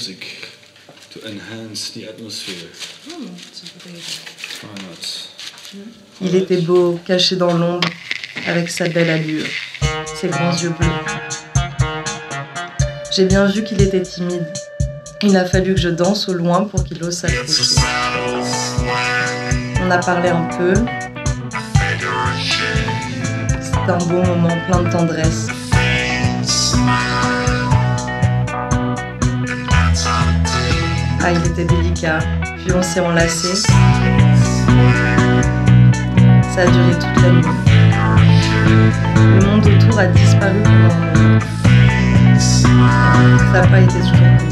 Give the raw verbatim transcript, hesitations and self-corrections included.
music to enhance the atmosphere. Mm, why not? Il était beau, caché dans l'ombre, avec sa belle allure, ses grands yeux bleus. J'ai bien vu qu'il était timide. Il a fallu que je danse au loin pour qu'il ose s'accrocher. On a parlé un peu. C'était un beau moment plein de tendresse. Ah, il était délicat. Puis on s'est enlacés. Ça a duré toute la nuit. Le monde autour a disparu pendant un moment. Ça n'a pas été toujours.